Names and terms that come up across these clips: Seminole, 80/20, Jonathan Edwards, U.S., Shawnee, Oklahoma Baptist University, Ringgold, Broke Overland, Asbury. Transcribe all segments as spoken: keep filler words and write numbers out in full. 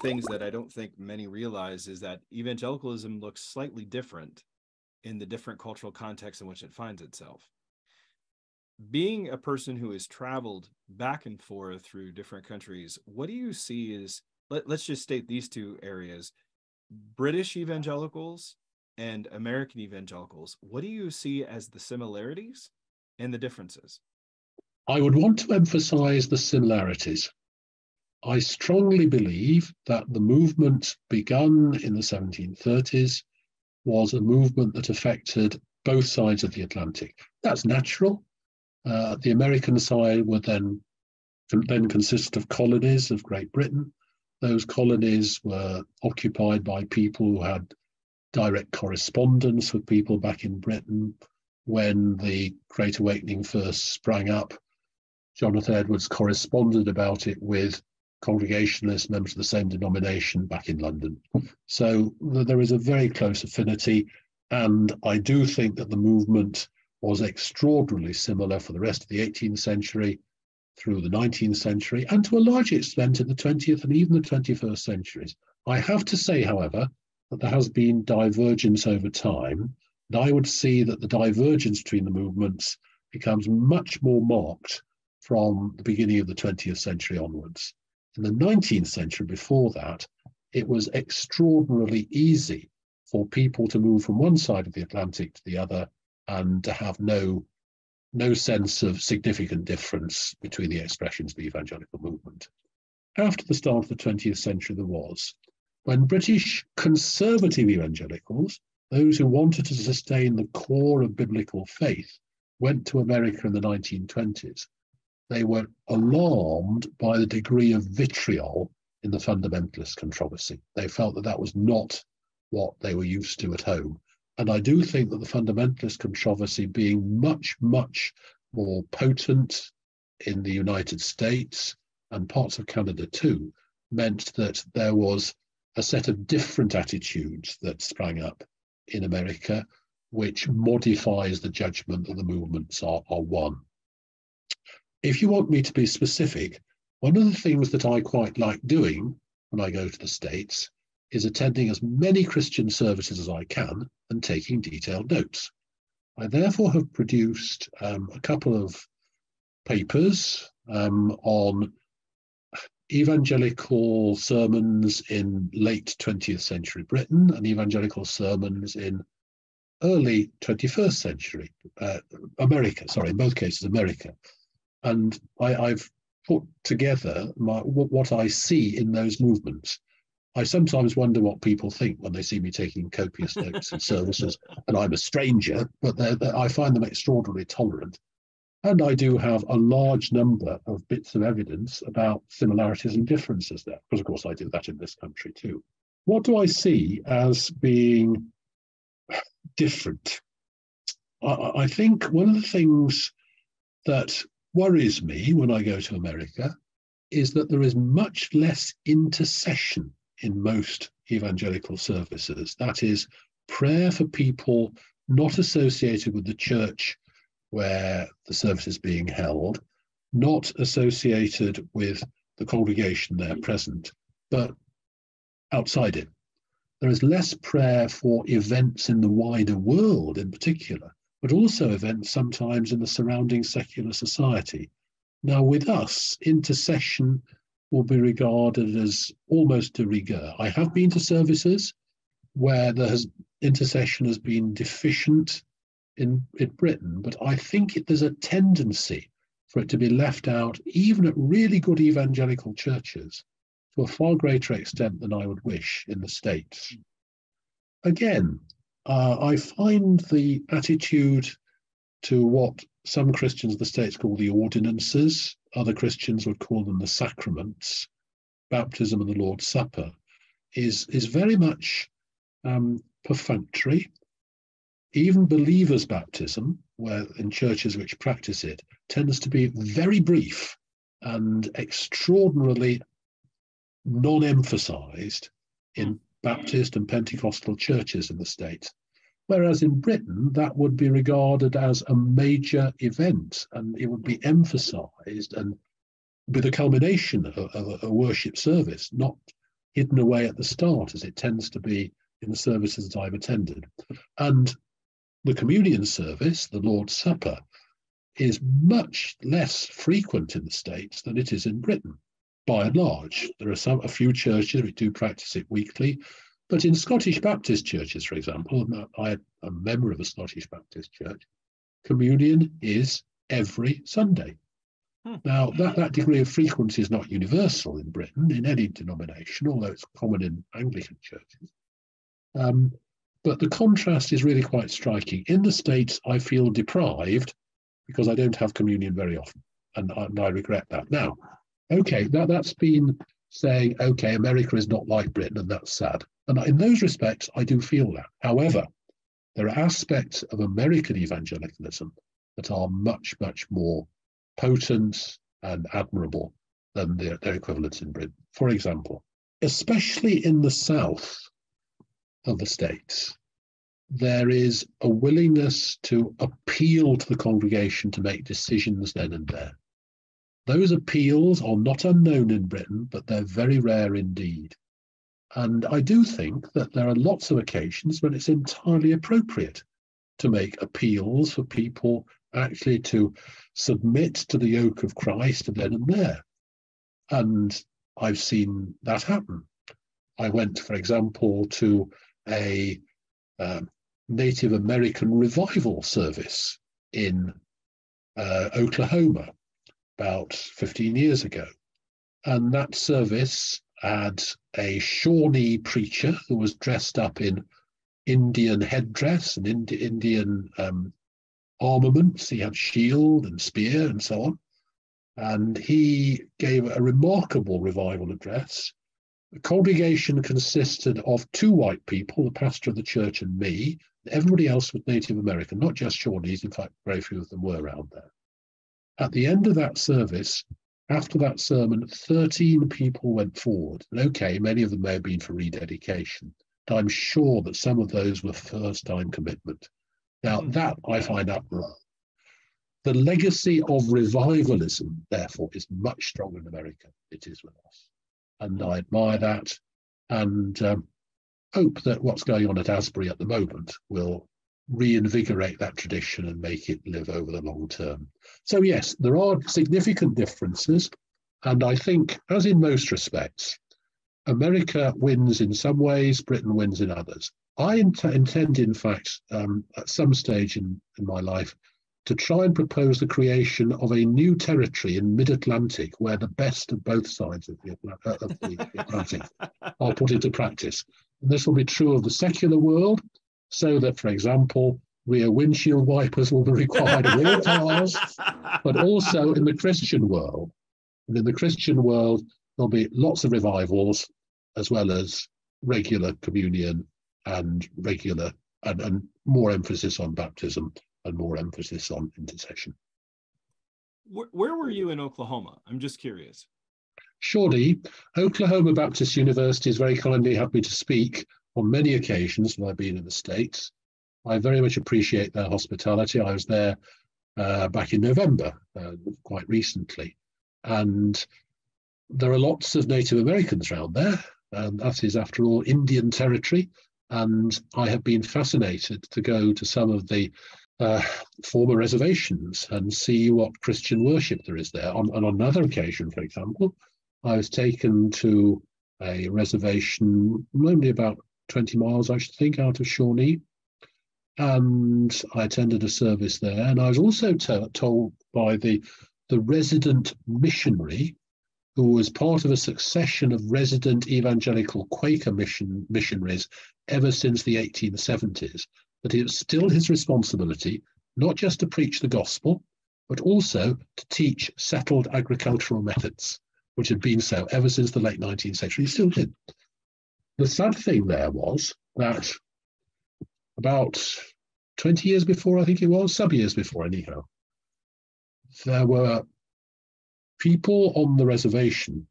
things that I don't think many realize is that evangelicalism looks slightly different in the different cultural contexts in which it finds itself. Being a person who has traveled back and forth through different countries, what do you see is, let, let's just state these two areas, British evangelicals and American evangelicals, what do you see as the similarities and the differences? I would want to emphasize the similarities. I strongly believe that the movement begun in the seventeen thirties was a movement that affected both sides of the Atlantic. That's natural. Uh, the American side would then, then consist of colonies of Great Britain. Those colonies were occupied by people who had direct correspondence with people back in Britain. When the Great Awakening first sprang up, Jonathan Edwards corresponded about it with Congregationalists, members of the same denomination back in London. So there is a very close affinity, and I do think that the movement was extraordinarily similar for the rest of the eighteenth century, through the nineteenth century, and to a large extent in the twentieth and even the twenty-first centuries. I have to say, however, that there has been divergence over time, and I would see that the divergence between the movements becomes much more marked from the beginning of the twentieth century onwards. In the nineteenth century, before that, it was extraordinarily easy for people to move from one side of the Atlantic to the other and to have no, no sense of significant difference between the expressions of the evangelical movement. After the start of the twentieth century, there was, when British conservative evangelicals, those who wanted to sustain the core of biblical faith, went to America in the nineteen twenties. They were alarmed by the degree of vitriol in the fundamentalist controversy. They felt that that was not what they were used to at home. And I do think that the fundamentalist controversy being much, much more potent in the United States and parts of Canada too, meant that there was a set of different attitudes that sprang up in America, which modifies the judgment that the movements are, are one. If you want me to be specific, one of the things that I quite like doing when I go to the States is attending as many Christian services as I can and taking detailed notes. I therefore have produced um, a couple of papers um, on evangelical sermons in late twentieth century Britain and evangelical sermons in early twenty-first century uh, America, sorry, in both cases America. And I, I've put together my, what I see in those movements. I sometimes wonder what people think when they see me taking copious notes and services, and I'm a stranger, but they're, they're, I find them extraordinarily tolerant. And I do have a large number of bits of evidence about similarities and differences there, because of course I do that in this country too. What do I see as being different? I, I think one of the things that worries me when I go to America is that there is much less intercession in most evangelical services. That is, prayer for people not associated with the church where the service is being held, not associated with the congregation there present, but outside it. There is less prayer for events in the wider world in particular, but also events sometimes in the surrounding secular society. Now, with us, intercession will be regarded as almost de rigueur. I have been to services where there has, intercession has been deficient in, in Britain, but I think it, there's a tendency for it to be left out, even at really good evangelical churches, to a far greater extent than I would wish in the States. Again, Uh, I find the attitude to what some Christians of the States call the ordinances, other Christians would call them the sacraments, baptism and the Lord's Supper, is, is very much um, perfunctory. Even believers' baptism, where in churches which practice it, tends to be very brief and extraordinarily non-emphasized in Baptist and Pentecostal churches in the States, whereas in Britain that would be regarded as a major event and it would be emphasized and with a culmination of, of a worship service, not hidden away at the start, as it tends to be in the services that I've attended. And the communion service, the Lord's Supper, is much less frequent in the States than it is in Britain, by and large. There are some, a few churches which do practice it weekly, but in Scottish Baptist churches, for example, and I am a member of a Scottish Baptist church, communion is every Sunday. Now, that, that degree of frequency is not universal in Britain, in any denomination, although it's common in Anglican churches. Um, but the contrast is really quite striking. In the States, I feel deprived because I don't have communion very often, and, and I regret that. Now, okay, that, that's been saying, okay, America is not like Britain, and that's sad. And in those respects, I do feel that. However, there are aspects of American evangelicalism that are much, much more potent and admirable than their, their equivalents in Britain. For example, especially in the south of the States, there is a willingness to appeal to the congregation to make decisions then and there. Those appeals are not unknown in Britain, but they're very rare indeed. And I do think that there are lots of occasions when it's entirely appropriate to make appeals for people actually to submit to the yoke of Christ and then and there. And I've seen that happen. I went, for example, to a um, Native American revival service in uh, Oklahoma about fifteen years ago. And that service had a Shawnee preacher who was dressed up in Indian headdress and Ind- Indian um, armaments. He had shield and spear and so on. And he gave a remarkable revival address. The congregation consisted of two white people, the pastor of the church and me. Everybody else was Native American, not just Shawnees. In fact, very few of them were around there. At the end of that service, after that sermon, thirteen people went forward. And okay, many of them may have been for rededication. And I'm sure that some of those were first-time commitment. Now, that I find admirable. The legacy of revivalism, therefore, is much stronger in America than it is with us. And I admire that, and um, hope that what's going on at Asbury at the moment will reinvigorate that tradition and make it live over the long term. So yes, there are significant differences, and I think, as in most respects, America wins in some ways, Britain wins in others. I int- intend, in fact, um, at some stage in, in my life, to try and propose the creation of a new territory in mid-Atlantic where the best of both sides of the, uh, of the Atlantic are put into practice. And this will be true of the secular world, so that, for example, rear windshield wipers will be required in all cars, but also in the Christian world. And in the Christian world, there'll be lots of revivals, as well as regular communion and regular and, and more emphasis on baptism, and more emphasis on intercession. Where, where were you in Oklahoma? I'm just curious. Surely, Oklahoma Baptist University has very kindly had me to speak on many occasions when I've been in the States. I very much appreciate their hospitality. I was there uh, back in November, uh, quite recently. And there are lots of Native Americans around there. And that is, after all, Indian territory. And I have been fascinated to go to some of the Uh, former reservations and see what Christian worship there is there. On, on another occasion, for example, I was taken to a reservation only about twenty miles, I should think, out of Shawnee, and I attended a service there. And I was also t- told by the, the resident missionary, who was part of a succession of resident evangelical Quaker mission missionaries ever since the eighteen seventies, that it was still his responsibility not just to preach the gospel, but also to teach settled agricultural methods, which had been so ever since the late nineteenth century. He still did. The sad thing there was that about twenty years before, I think it was, some years before anyhow, there were people on the reservation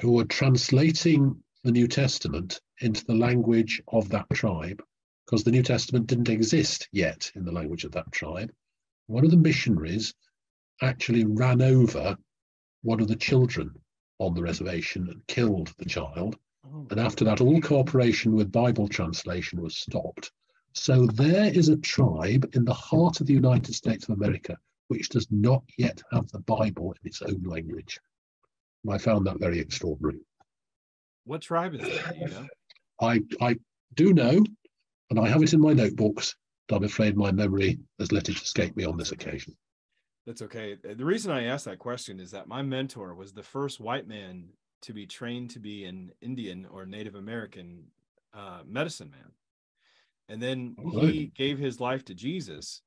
who were translating the New Testament into the language of that tribe, because the New Testament didn't exist yet in the language of that tribe. One of the missionaries actually ran over one of the children on the reservation and killed the child. And after that, all cooperation with Bible translation was stopped. So there is a tribe in the heart of the United States of America which does not yet have the Bible in its own language. And I found that very extraordinary. What tribe is that, you know? I, I do know, and I have it in my notebooks, but I'm afraid my memory has let it escape me on this occasion. That's okay. The reason I asked that question is that my mentor was the first white man to be trained to be an Indian or Native American uh, medicine man. And then right. he gave his life to Jesus,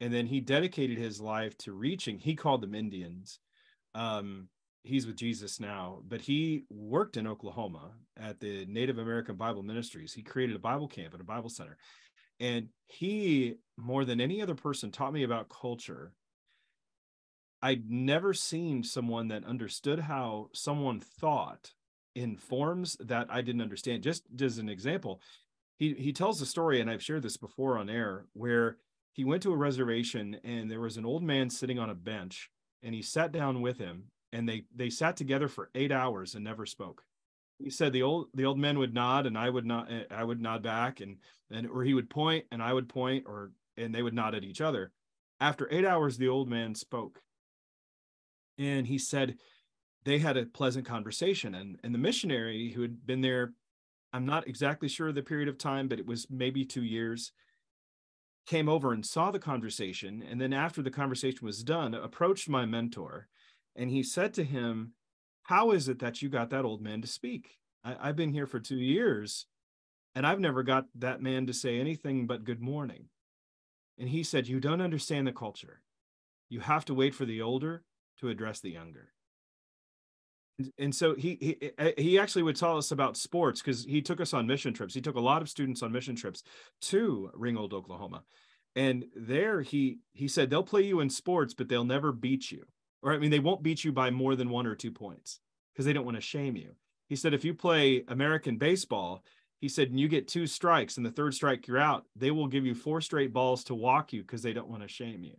and then he dedicated his life to reaching, he called them Indians. Um, he's with Jesus now, but he worked in Oklahoma at the Native American Bible Ministries. He created a Bible camp and a Bible center. And he, more than any other person, taught me about culture. I'd never seen someone that understood how someone thought in forms that I didn't understand. Just as an example, he, he tells a story, and I've shared this before on air, where he went to a reservation and there was an old man sitting on a bench, and he sat down with him, and they they sat together for eight hours and never spoke. He said the old the old man would nod and I would not I would nod back, and and or he would point and I would point, or and they would nod at each other. After eight hours, the old man spoke, and he said they had a pleasant conversation, and and the missionary who had been there, I'm not exactly sure of the period of time, but it was maybe two years, came over and saw the conversation. And then after the conversation was done, approached my mentor, and he said to him, how is it that you got that old man to speak? I, I've been here for two years, and I've never got that man to say anything but good morning. And he said, you don't understand the culture. You have to wait for the older to address the younger. And so he he he actually would tell us about sports, because he took us on mission trips. He took a lot of students on mission trips to Ringgold, Oklahoma. And there he he said, they'll play you in sports, but they'll never beat you. Or I mean, they won't beat you by more than one or two points because they don't want to shame you. He said, if you play American baseball, he said, and you get two strikes and the third strike you're out, they will give you four straight balls to walk you because they don't want to shame you.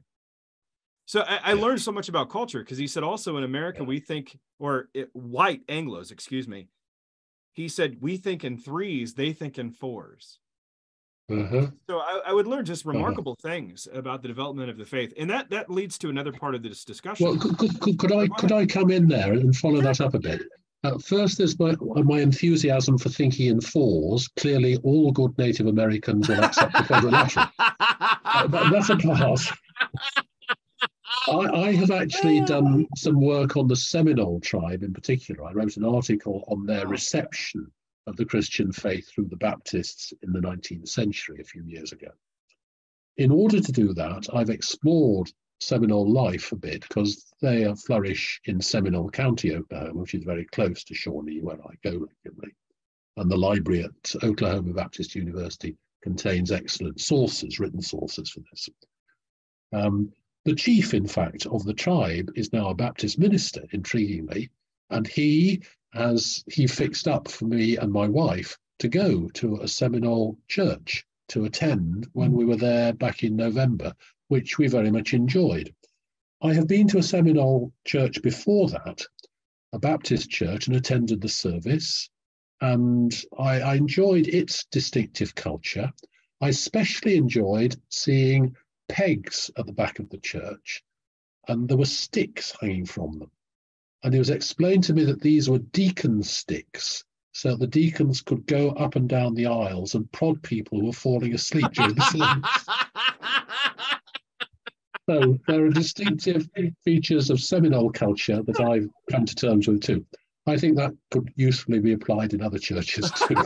So I, I learned so much about culture, because he said also in America, we think, or it, white Anglos, excuse me, he said, we think in threes, they think in fours. Uh-huh. So I, I would learn just remarkable uh-huh. things about the development of the faith. And that that leads to another part of this discussion. Well, could, could, could, could, I, could I come in there and follow that up a bit? Uh, first, there's my, my enthusiasm for thinking in fours. Clearly, all good Native Americans will accept the quadrilateral. Uh, but that's a class. I, I have actually done some work on the Seminole tribe in particular. I wrote an article on their reception of the Christian faith through the Baptists in the nineteenth century, a few years ago. In order to do that, I've explored Seminole life a bit, because they flourish in Seminole County, Oklahoma, which is very close to Shawnee, where I go regularly. And the library at Oklahoma Baptist University contains excellent sources, written sources for this. Um, The chief, in fact, of the tribe is now a Baptist minister, intriguingly, and he has he fixed up for me and my wife to go to a Seminole church to attend when we were there back in November, which we very much enjoyed. I have been to a Seminole church before that, a Baptist church, and attended the service, and I, I enjoyed its distinctive culture. I especially enjoyed seeing pegs at the back of the church, and there were sticks hanging from them, and it was explained to me that these were deacon sticks, so the deacons could go up and down the aisles and prod people who were falling asleep during the service. So there are distinctive features of Seminole culture that I've come to terms with too. I think that could usefully be applied in other churches too.